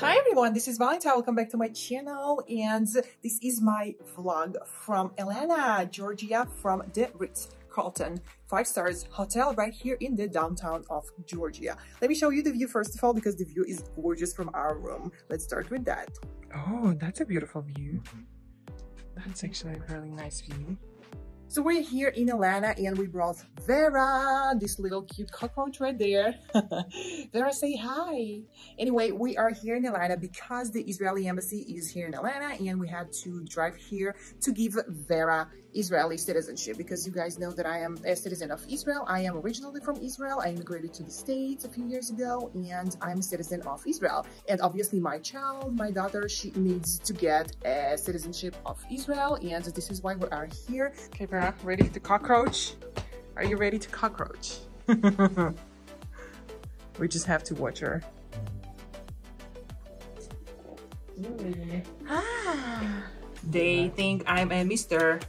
Hi everyone, this is Valentine. Welcome back to my channel, and this is my vlog from Atlanta, Georgia, from the Ritz-Carlton 5-star hotel right here in the downtown of Georgia. Let me show you the view first of all, because the view is gorgeous from our room. Let's start with that. Oh, that's a beautiful view. That's actually a really nice view. So we're here in Atlanta and we brought Vera, this little cute cockroach right there. Vera, say hi. Anyway, we are here in Atlanta because the Israeli embassy is here in Atlanta, and we had to drive here to give Vera Israeli citizenship, because you guys know that I am a citizen of Israel. I am originally from Israel. I immigrated to the States a few years ago and I'm a citizen of Israel. And obviously my child, my daughter, she needs to get a citizenship of Israel, and this is why we are here. Okay, Vera, ready to cockroach? Are you ready to cockroach? We just have to watch her. Ah, they think I'm a mister.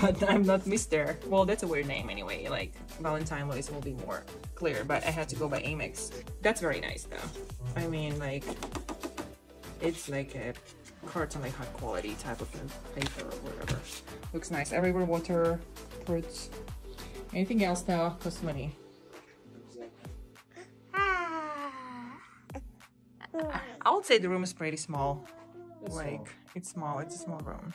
But I'm not Mr. Well, that's a weird name anyway. Like Valentine Lewis will be more clear, but I had to go by Amex. That's very nice though. I mean, like, it's like a carton, like high quality type of paper or whatever. Looks nice. Everywhere water, fruits. Anything else though costs money. I would say the room is pretty small. Like, it's small. It's a small room.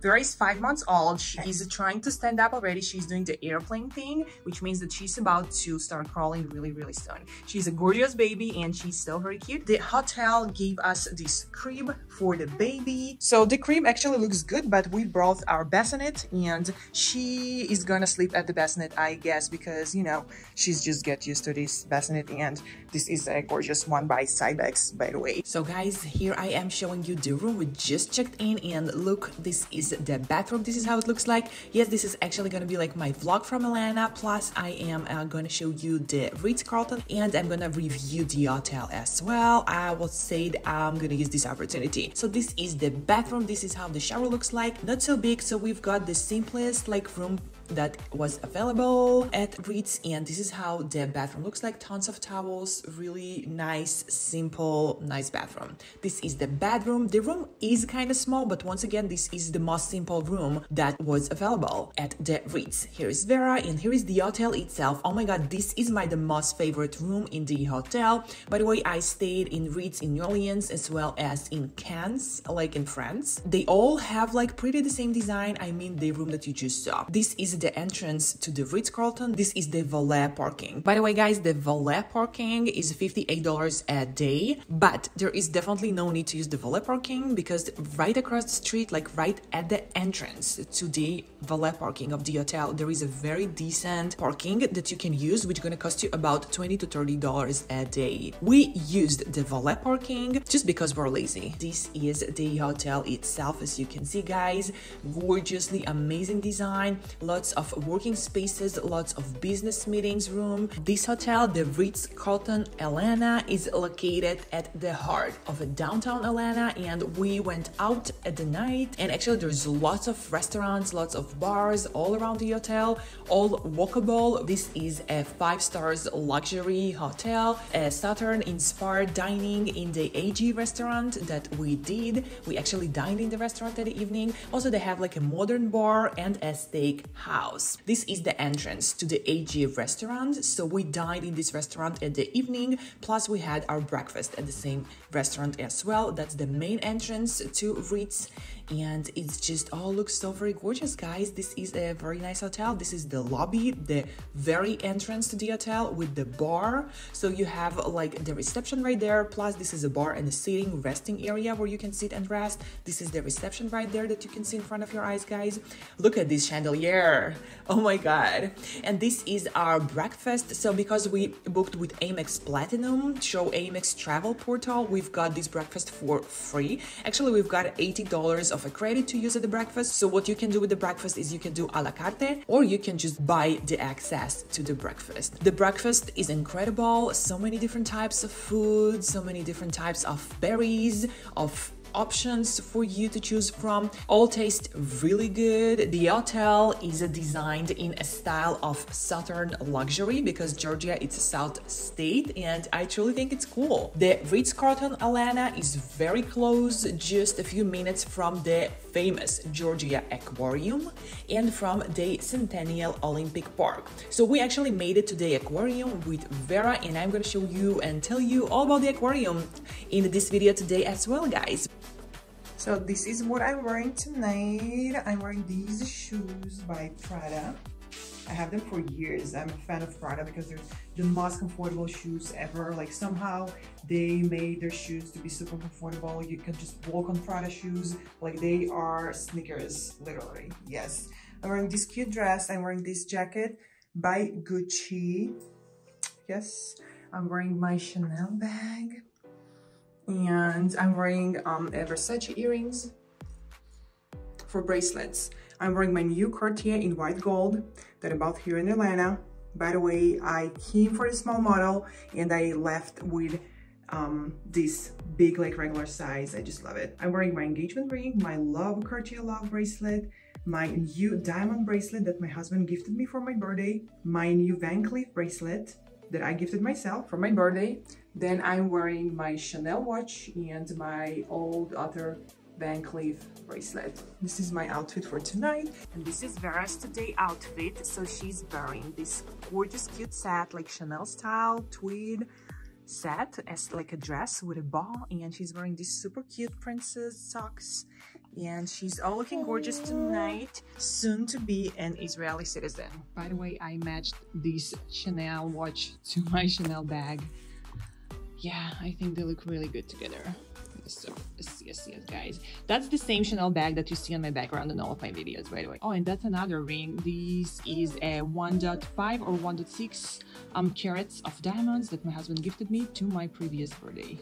Vera is 5 months old. She is trying to stand up already. She's doing the airplane thing, which means that she's about to start crawling really, really soon. She's a gorgeous baby and she's still very cute. The hotel gave us this crib for the baby. So the crib actually looks good, but we brought our bassinet and she is gonna sleep at the bassinet, I guess, because, you know, she's just get used to this bassinet, and this is a gorgeous one by Cybex, by the way. So guys, here I am showing you the room we just checked in, and look, this is the bathroom. This is how it looks like. Yes, this is actually gonna be like my vlog from Atlanta, plus I am gonna show you the Ritz-Carlton and I'm gonna review the hotel as well. I would say that I'm gonna use this opportunity. So this is the bathroom. This is how the shower looks like. Not so big, so we've got the simplest like room that was available at Ritz, and this is how the bathroom looks like. Tons of towels, really nice, simple, nice bathroom. This is the bedroom. The room is kind of small, but once again, this is the most simple room that was available at the Ritz. Here is Vera and here is the hotel itself. Oh my god, this is my most favorite room in the hotel. By the way, I stayed in Ritz in New Orleans as well as in Cannes, like in France. They all have like pretty the same design. I mean, the room that you just saw. This is the entrance to the Ritz-Carlton. This is the valet parking. By the way, guys, the valet parking is $58 a day, but there is definitely no need to use the valet parking, because right across the street, like right at the entrance to the valet parking of the hotel, there is a very decent parking that you can use, which is gonna cost you about $20 to $30 a day. We used the valet parking just because we're lazy. This is the hotel itself, as you can see, guys. Gorgeously amazing design. Lots of working spaces, lots of business meetings room. This hotel, the Ritz-Carlton Atlanta, is located at the heart of downtown Atlanta, and we went out at the night, and actually there's lots of restaurants, lots of bars all around the hotel, all walkable. This is a 5-star luxury hotel, a Saturn-inspired dining in the AG restaurant that we did. We actually dined in the restaurant that evening. Also, they have like a modern bar and a steak house. This is the entrance to the AG restaurant. So we dined in this restaurant at the evening, plus we had our breakfast at the same restaurant as well. That's the main entrance to Ritz, and it's just all looks so very gorgeous, guys. This is a very nice hotel. This is the lobby, the very entrance to the hotel with the bar. So you have like the reception right there, plus this is a bar and a sitting resting area where you can sit and rest. This is the reception right there that you can see in front of your eyes, guys. Look at this chandelier. Oh my god. And this is our breakfast. So because we booked with Amex Platinum, show Amex travel portal, we've got this breakfast for free. Actually, we've got $80 of a credit to use at the breakfast. So what you can do with the breakfast is you can do a la carte, or you can just buy the access to the breakfast. The breakfast is incredible. So many different types of food, so many different types of berries, of options for you to choose from. All taste really good. The hotel is designed in a style of Southern luxury because Georgia is a South state, and I truly think it's cool. The Ritz-Carlton Atlanta is very close, just a few minutes from the famous Georgia Aquarium and from the Centennial Olympic Park. So we actually made it to the aquarium with Vera, and I'm gonna show you and tell you all about the aquarium in this video today as well, guys. So this is what I'm wearing tonight. I'm wearing these shoes by Prada. I have them for years. I'm a fan of Prada because they're the most comfortable shoes ever. Like, somehow they made their shoes to be super comfortable. You can just walk on Prada shoes like they are sneakers, literally. Yes. I'm wearing this cute dress. I'm wearing this jacket by Gucci. Yes. I'm wearing my Chanel bag. And I'm wearing Versace earrings for bracelets. I'm wearing my new Cartier in white gold that I bought here in Atlanta. By the way, I came for a small model and I left with this big, like, regular size. I just love it. I'm wearing my engagement ring, my love Cartier love bracelet, my new diamond bracelet that my husband gifted me for my birthday, my new Van Cleef bracelet that I gifted myself for my birthday. Then I'm wearing my Chanel watch and my old other Van Cleef bracelet. This is my outfit for tonight. And this is Vera's today outfit. So she's wearing this gorgeous cute set, like Chanel style tweed set, as like a dress with a bow. And she's wearing these super cute princess socks. And she's all looking gorgeous tonight. Soon to be an Israeli citizen. By the way, I matched this Chanel watch to my Chanel bag. Yeah, I think they look really good together. So, yes, guys. That's the same Chanel bag that you see on my background in all of my videos, by the way. Oh, and that's another ring. This is a 1.5 or 1.6 carats of diamonds that my husband gifted me to my previous birthday,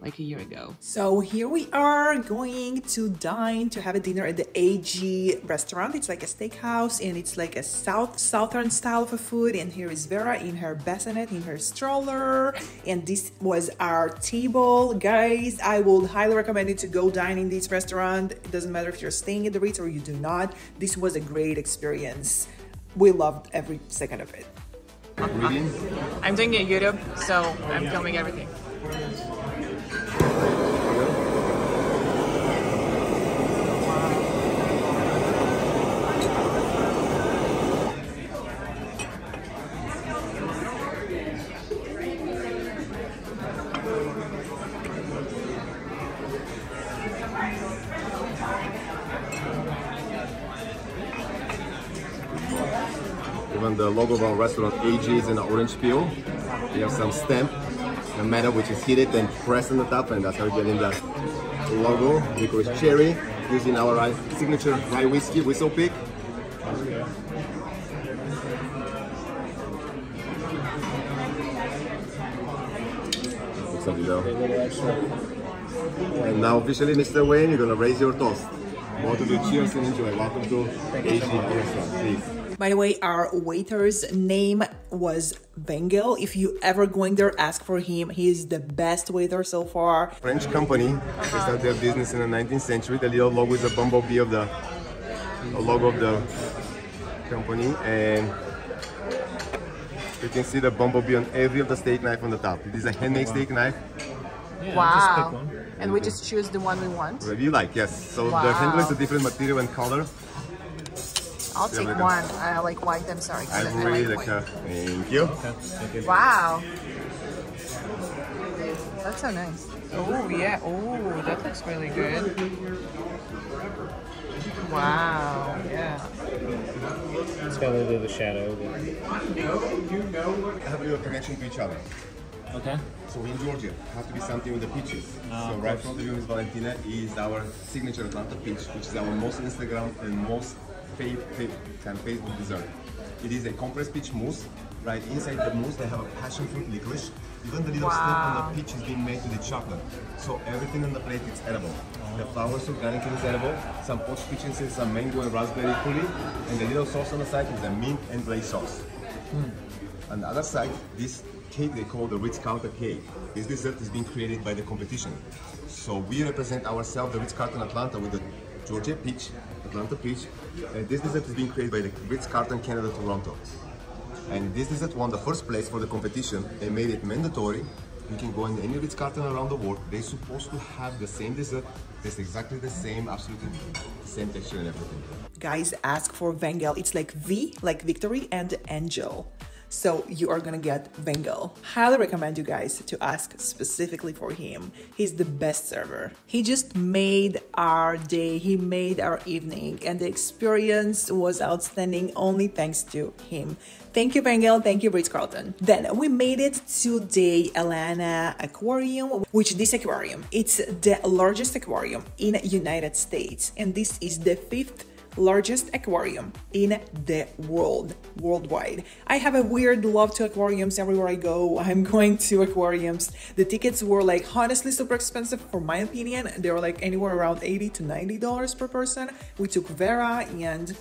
like a year ago. So here we are going to dine, to have a dinner at the AG restaurant. It's like a steakhouse and it's like a southern style of food. And here is Vera in her bassinet, in her stroller. And this was our table. Guys, I would highly recommend it to go dine in this restaurant. It doesn't matter if you're staying at the Ritz or you do not. This was a great experience. We loved every second of it. I'm doing it in YouTube, so I'm filming everything. Even the logo of our restaurant AG is in the orange peel. We have some stamp, the metal, which is heated and pressed on the top, and that's how we get in the logo. Licorice cherry, using our signature rye whiskey, Whistle Pig. And now officially, Mr. Wayne, you're gonna raise your toast. Want to do cheers and enjoy. Welcome to AG restaurant, please. By the way, our waiter's name was Vangel. If you ever going there, ask for him. He's the best waiter so far. French company started their business in the 19th century. The little logo is a bumblebee of the logo of the company, and you can see the bumblebee on every of the steak knife on the top. It is a handmade steak knife. Yeah, wow. Just pick one. And we just choose the one we want. Whatever you like, yes. So wow. The handle is a different material and color. I'll take one. I like white. I'm sorry. I really like white. Thank you. Okay. Wow. That's so nice. Oh, yeah. Oh, that looks really good. Wow. Yeah. It's got a little bit of a shadow. You know, have a connection to each other. Okay. So in Georgia, have to be something with the peaches. So right from the room is Valentina, is our signature Atlanta Peach, which is our most Instagram and most Facebook dessert. It is a compressed peach mousse. Right inside the mousse, they have a passion fruit licorice. Even the little snip on the peach is being made with the chocolate. So everything on the plate is edible. The flowers organic is edible. Some poached peach inside, some mango and raspberry coulis, and the little sauce on the side is the mint and gray sauce. On the other side, this cake they call the Ritz-Carlton cake. This dessert is being created by the competition. So we represent ourselves, the Ritz-Carlton Atlanta, with the Georgia Peach, Atlanta Peach. And this dessert is being created by the Ritz-Carlton Canada Toronto. And this dessert won the first place for the competition. They made it mandatory. You can go in any Ritz-Carlton around the world. They're supposed to have the same dessert. It's exactly the same, absolutely the same texture and everything. Guys, ask for Vangel. It's like V, like victory, and angel. So you are gonna get Bengal. Highly recommend you guys to ask specifically for him. He's the best server. He just made our day, he made our evening, and the experience was outstanding only thanks to him. Thank you, Bengal. Thank you, Ritz-Carlton. Then we made it to the Atlanta Aquarium, which this aquarium, it's the largest aquarium in United States. And this is the fifth largest aquarium in the world, worldwide. I have a weird love to aquariums. Everywhere I go, I'm going to aquariums. The tickets were like honestly super expensive for my opinion. They were like anywhere around $80 to $90 per person. We took Vera and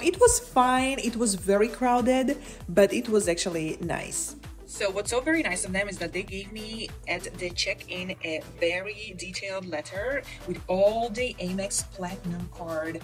it was fine. It was very crowded, but it was actually nice. So what's so very nice of them is that they gave me at the check-in a very detailed letter with all the Amex Platinum Card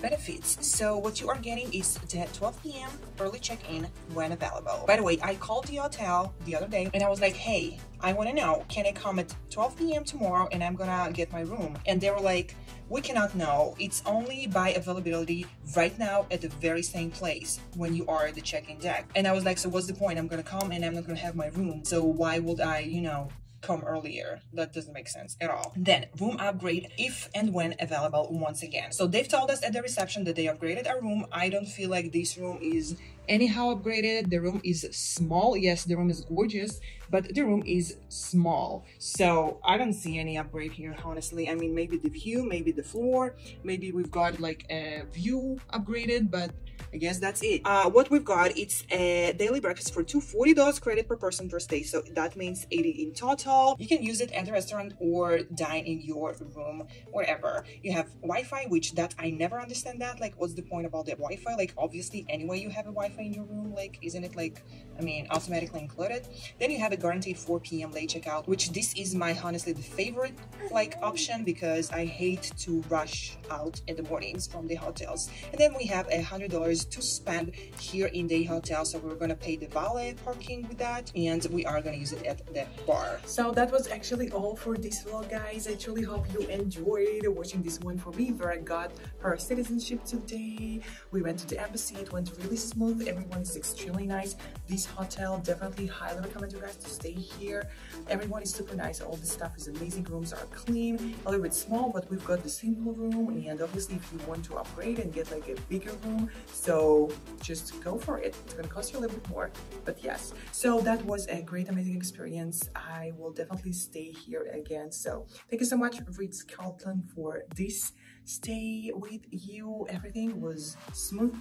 benefits. So what you are getting is the 12 p.m. early check-in when available. By the way, I called the hotel the other day and I was like, hey, I want to know, can I come at 12 p.m. tomorrow and I'm gonna get my room? And they were like, we cannot know. It's only by availability right now at the very same place when you are at the check-in deck. And I was like, so what's the point? I'm gonna come and I'm not gonna have my room. So why would I, you know, come earlier? That doesn't make sense at all. Then room upgrade if and when available once again. So they've told us at the reception that they upgraded our room. I don't feel like this room is anyhow upgraded. The room is small. Yes, the room is gorgeous, but the room is small. So I don't see any upgrade here, honestly. I mean, maybe the view, maybe the floor, maybe we've got like a view upgraded, but I guess that's it. What we've got, it's a daily breakfast for $240 credit per person per stay. So that means $80 in total. You can use it at the restaurant or dine in your room, wherever. You have Wi-Fi, which that I never understand that. Like, what's the point about the Wi-Fi? Like, obviously, anyway, you have a Wi-Fi in your room. Like, isn't it like, I mean, automatically included? Then you have a guaranteed 4 p.m. late checkout, which this is my, honestly, the favorite, like, option because I hate to rush out in the mornings from the hotels. And then we have $100 to spend here in the hotel, so we're gonna pay the valet parking with that, and we are gonna use it at the bar. So that was actually all for this vlog, guys. I truly hope you enjoyed watching this one for me. Vera got her citizenship today. We went to the embassy. It went really smooth. Everyone is extremely nice. This hotel, definitely highly recommend you guys to stay here. Everyone is super nice. All the stuff is amazing. Rooms are clean, a little bit small, but we've got the single room, and obviously if you want to upgrade and get like a bigger room, so just go for it. It's gonna cost you a little bit more, but yes. So that was a great, amazing experience. I will definitely stay here again. So thank you so much, Ritz-Carlton, for this stay with you. Everything was smooth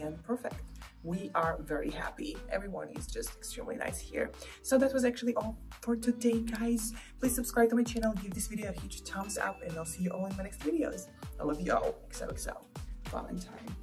and perfect. We are very happy. Everyone is just extremely nice here. So that was actually all for today, guys. Please subscribe to my channel, give this video a huge thumbs up, and I'll see you all in my next videos. I love you all. XOXO. Valentine.